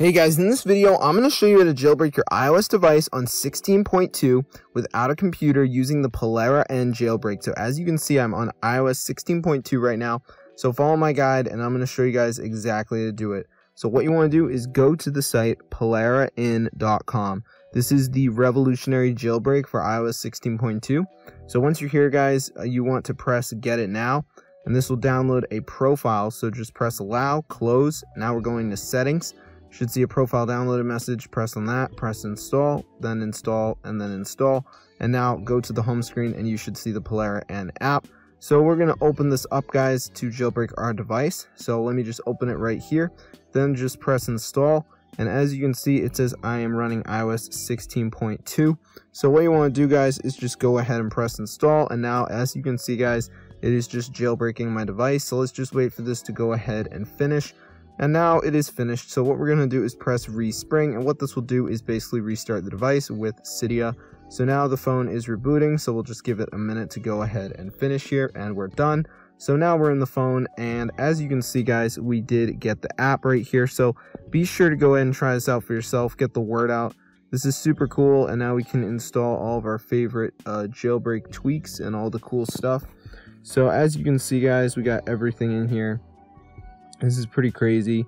Hey guys, in this video, I'm going to show you how to jailbreak your iOS device on 16.2 without a computer using the Palera1n jailbreak. So as you can see, I'm on iOS 16.2 right now. So follow my guide and I'm going to show you guys exactly how to do it. So what you want to do is go to the site Palera1n.com. This is the revolutionary jailbreak for iOS 16.2. So once you're here, guys, you want to press get it now. And this will download a profile. So just press allow, close. Now we're going to settings. Should see a profile downloaded message, press on that, press install, then install, and then install. And now go to the home screen and you should see the Palera1n app. So we're gonna open this up, guys, to jailbreak our device. So let me just open it right here, then just press install. And as you can see, it says I am running iOS 16.2. So what you wanna do, guys, is just go ahead and press install. And now as you can see, guys, it is just jailbreaking my device. So let's just wait for this to go ahead and finish. And now it is finished. So what we're gonna do is press respring, and what this will do is basically restart the device with Cydia. So now the phone is rebooting, so we'll just give it a minute to go ahead and finish here, and we're done. So now we're in the phone, and as you can see, guys, we did get the app right here. So be sure to go ahead and try this out for yourself, get the word out. This is super cool, and now we can install all of our favorite jailbreak tweaks and all the cool stuff. So as you can see, guys, we got everything in here. This is pretty crazy,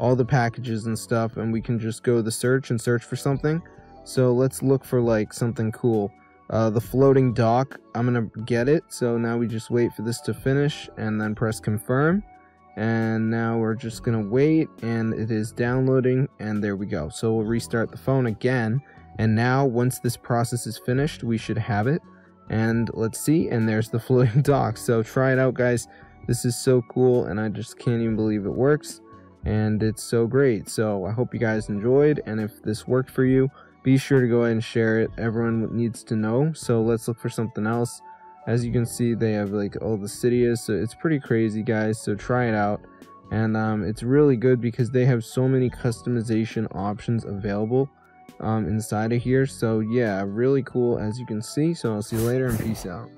all the packages and stuff, and we can just go to search and search for something. So let's look for like something cool. The floating dock, I'm gonna get it. So now we just wait for this to finish and then press confirm. And now we're just gonna wait, and it is downloading, and there we go. So we'll restart the phone again. And now once this process is finished, we should have it. And let's see, and there's the floating dock. So try it out, guys. This is so cool, and I just can't even believe it works, and it's so great. So I hope you guys enjoyed, and if this worked for you, be sure to go ahead and share it. Everyone needs to know. So let's look for something else. As you can see, they have like all the Cydias, so it's pretty crazy, guys. So try it out, and it's really good because they have so many customization options available inside of here. So yeah, really cool, as you can see. So I'll see you later, and peace out.